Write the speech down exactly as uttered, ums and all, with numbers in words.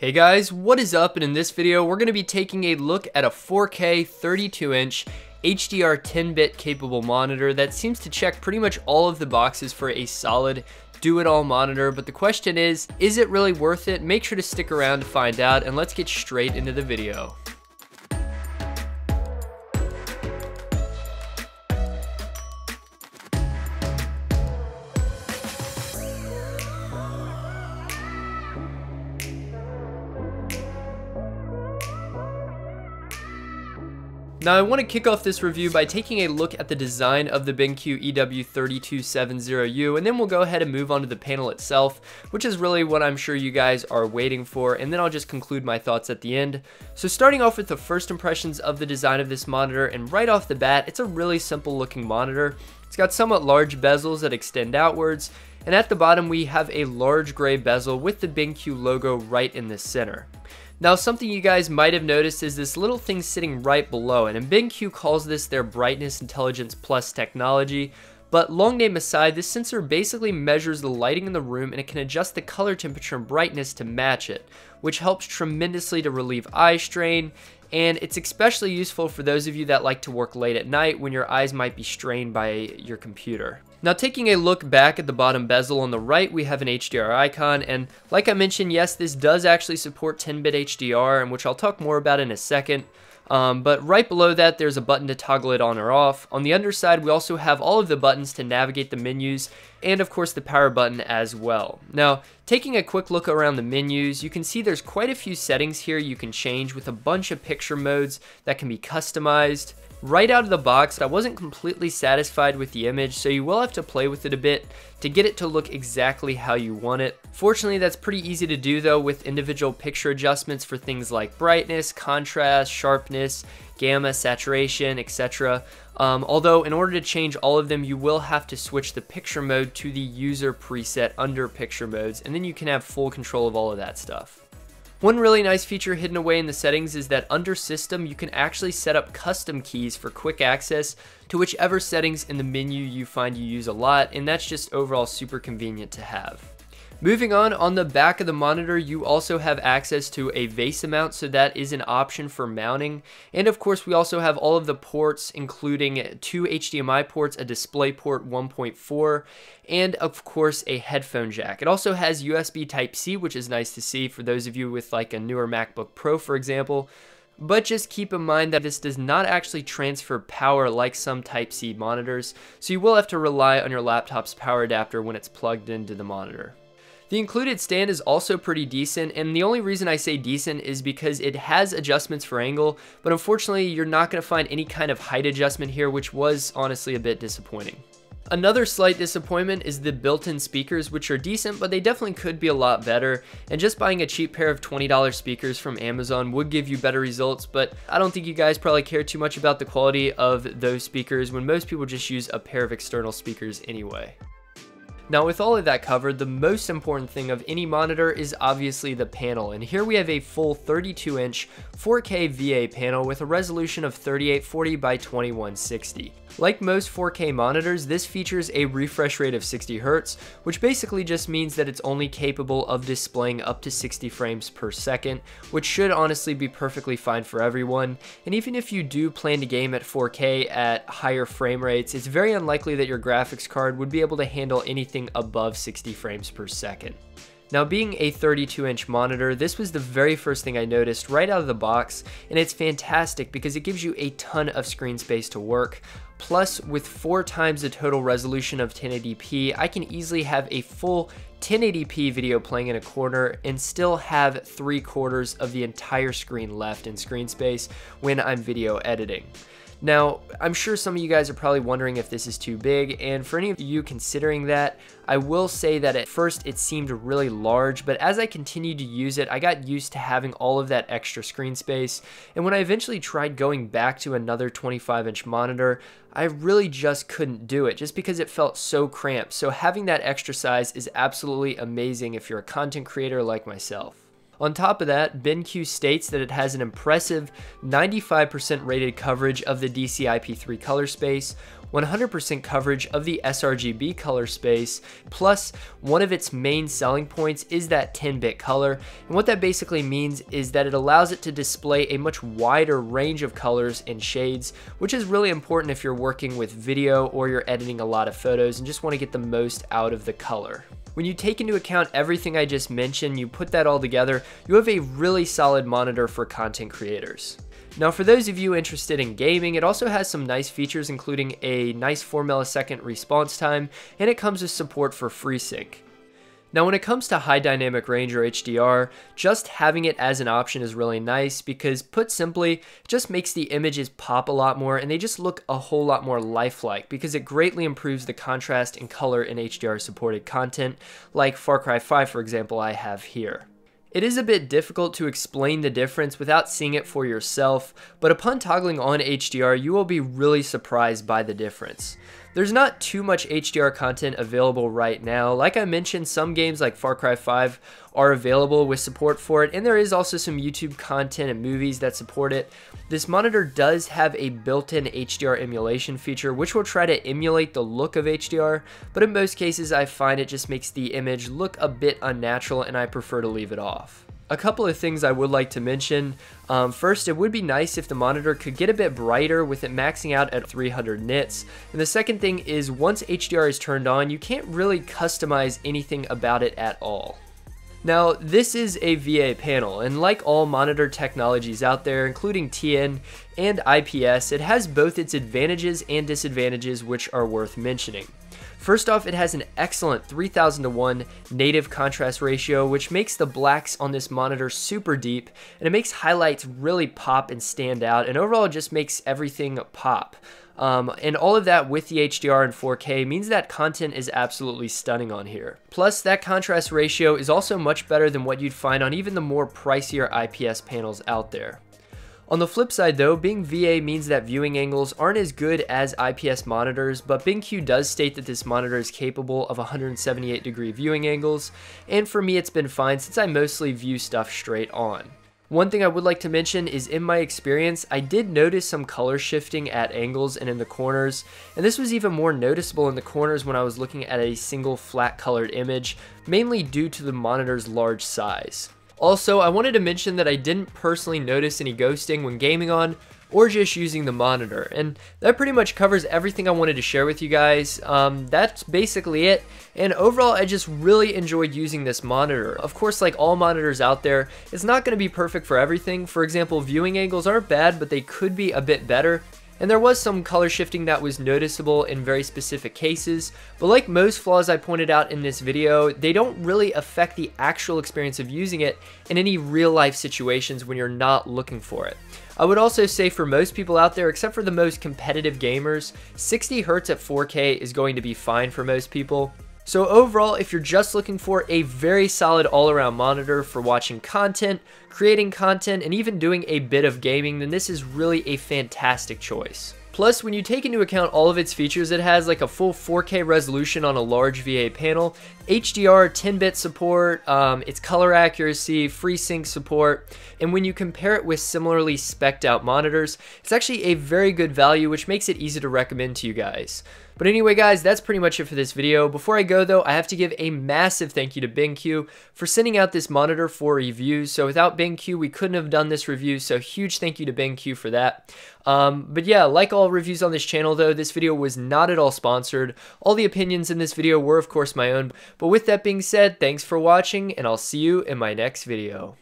Hey guys, what is up? And in this video, we're going to be taking a look at a four K thirty-two inch H D R ten bit capable monitor that seems to check pretty much all of the boxes for a solid do-it-all monitor. But the question is, is it really worth it? Make sure to stick around to find out, and let's get straight into the video. Now I want to kick off this review by taking a look at the design of the BenQ E W three two seven zero U, and then we'll go ahead and move on to the panel itself, which is really what I'm sure you guys are waiting for, and then I'll just conclude my thoughts at the end. So starting off with the first impressions of the design of this monitor, and right off the bat, it's a really simple looking monitor. It's got somewhat large bezels that extend outwards, and at the bottom we have a large gray bezel with the BenQ logo right in the center. Now something you guys might have noticed is this little thing sitting right below it, and BenQ calls this their Brightness Intelligence Plus technology, but long name aside, this sensor basically measures the lighting in the room and it can adjust the color temperature and brightness to match it, which helps tremendously to relieve eye strain, and it's especially useful for those of you that like to work late at night when your eyes might be strained by your computer. Now taking a look back at the bottom bezel on the right, we have an H D R icon, and like I mentioned, yes, this does actually support ten bit H D R, and which I'll talk more about in a second. Um, but right below that, there's a button to toggle it on or off. On the underside, we also have all of the buttons to navigate the menus, and of course the power button as well. Now, taking a quick look around the menus, you can see there's quite a few settings here you can change with a bunch of picture modes that can be customized. Right out of the box, I wasn't completely satisfied with the image, so you will have to play with it a bit to get it to look exactly how you want it. Fortunately, that's pretty easy to do though with individual picture adjustments for things like brightness, contrast, sharpness, gamma, saturation, et cetera. Um, although in order to change all of them, you will have to switch the picture mode to the user preset under picture modes, and then you can have full control of all of that stuff. One really nice feature hidden away in the settings is that under system, you can actually set up custom keys for quick access to whichever settings in the menu you find you use a lot, and that's just overall super convenient to have. Moving on, on the back of the monitor, you also have access to a VESA mount, so that is an option for mounting. And of course, we also have all of the ports, including two H D M I ports, a DisplayPort one point four, and of course, a headphone jack. It also has U S B Type C, which is nice to see for those of you with like a newer MacBook Pro, for example. But just keep in mind that this does not actually transfer power like some Type C monitors, so you will have to rely on your laptop's power adapter when it's plugged into the monitor. The included stand is also pretty decent, and the only reason I say decent is because it has adjustments for angle, but unfortunately you're not going to find any kind of height adjustment here, which was honestly a bit disappointing. Another slight disappointment is the built-in speakers, which are decent, but they definitely could be a lot better, and just buying a cheap pair of twenty dollar speakers from Amazon would give you better results, but I don't think you guys probably care too much about the quality of those speakers when most people just use a pair of external speakers anyway. Now with all of that covered, the most important thing of any monitor is obviously the panel, and here we have a full thirty-two inch four K V A panel with a resolution of thirty-eight forty by twenty-one sixty. Like most four K monitors, this features a refresh rate of sixty hertz, which basically just means that it's only capable of displaying up to sixty frames per second, which should honestly be perfectly fine for everyone, and even if you do plan to game at four K at higher frame rates, it's very unlikely that your graphics card would be able to handle anything above sixty frames per second. Now being a thirty-two inch monitor, this was the very first thing I noticed right out of the box, and it's fantastic because it gives you a ton of screen space to work. Plus, with four times the total resolution of ten eighty p, I can easily have a full ten eighty p video playing in a corner and still have three quarters of the entire screen left in screen space when I'm video editing. Now, I'm sure some of you guys are probably wondering if this is too big, and for any of you considering that, I will say that at first it seemed really large, but as I continued to use it, I got used to having all of that extra screen space, and when I eventually tried going back to another twenty-five inch monitor, I really just couldn't do it, just because it felt so cramped, so having that extra size is absolutely amazing if you're a content creator like myself. On top of that, BenQ states that it has an impressive ninety-five percent rated coverage of the D C I P three color space, one hundred percent coverage of the s R G B color space, plus one of its main selling points is that ten bit color. And what that basically means is that it allows it to display a much wider range of colors and shades, which is really important if you're working with video or you're editing a lot of photos and just want to get the most out of the color. When you take into account everything I just mentioned, you put that all together, you have a really solid monitor for content creators. Now, for those of you interested in gaming, it also has some nice features, including a nice four millisecond response time, and it comes with support for FreeSync. Now, when it comes to high dynamic range or H D R, just having it as an option is really nice because, put simply, it just makes the images pop a lot more and they just look a whole lot more lifelike because it greatly improves the contrast and color in H D R supported content, like Far Cry five, for example, I have here. It is a bit difficult to explain the difference without seeing it for yourself, but upon toggling on H D R, you will be really surprised by the difference. There's not too much H D R content available right now. Like I mentioned, some games like Far Cry five are available with support for it, and there is also some YouTube content and movies that support it. This monitor does have a built-in H D R emulation feature, which will try to emulate the look of H D R, but in most cases I find it just makes the image look a bit unnatural and I prefer to leave it off. A couple of things I would like to mention. Um, first, it would be nice if the monitor could get a bit brighter with it maxing out at three hundred nits. And the second thing is, once H D R is turned on, you can't really customize anything about it at all. Now, this is a V A panel, and like all monitor technologies out there, including T N and I P S, it has both its advantages and disadvantages, which are worth mentioning. First off, it has an excellent three thousand to one native contrast ratio, which makes the blacks on this monitor super deep, and it makes highlights really pop and stand out, and overall just makes everything pop. Um, and all of that with the H D R and four K means that content is absolutely stunning on here. Plus, that contrast ratio is also much better than what you'd find on even the more pricier I P S panels out there. On the flip side though, being V A means that viewing angles aren't as good as I P S monitors, but BenQ does state that this monitor is capable of one hundred seventy-eight degree viewing angles, and for me it's been fine since I mostly view stuff straight on. One thing I would like to mention is, in my experience, I did notice some color shifting at angles and in the corners, and this was even more noticeable in the corners when I was looking at a single flat colored image, mainly due to the monitor's large size. Also, I wanted to mention that I didn't personally notice any ghosting when gaming on or just using the monitor, and that pretty much covers everything I wanted to share with you guys. Um, that's basically it, and overall I just really enjoyed using this monitor. Of course, like all monitors out there, it's not going to be perfect for everything. For example, viewing angles aren't bad, but they could be a bit better. And there was some color shifting that was noticeable in very specific cases, but like most flaws I pointed out in this video, they don't really affect the actual experience of using it in any real life situations when you're not looking for it. I would also say for most people out there, except for the most competitive gamers, sixty hertz at four K is going to be fine for most people. So overall, if you're just looking for a very solid all-around monitor for watching content, creating content, and even doing a bit of gaming, then this is really a fantastic choice. Plus, when you take into account all of its features, it has like a full four K resolution on a large V A panel, H D R ten bit support, um, its color accuracy, FreeSync support, and when you compare it with similarly specced out monitors, it's actually a very good value, which makes it easy to recommend to you guys. But anyway guys, that's pretty much it for this video. Before I go though, I have to give a massive thank you to BenQ for sending out this monitor for reviews. So without BenQ, we couldn't have done this review, so huge thank you to BenQ for that. Um, but yeah, like all reviews on this channel though, this video was not at all sponsored. All the opinions in this video were of course my own. But with that being said, thanks for watching, and I'll see you in my next video.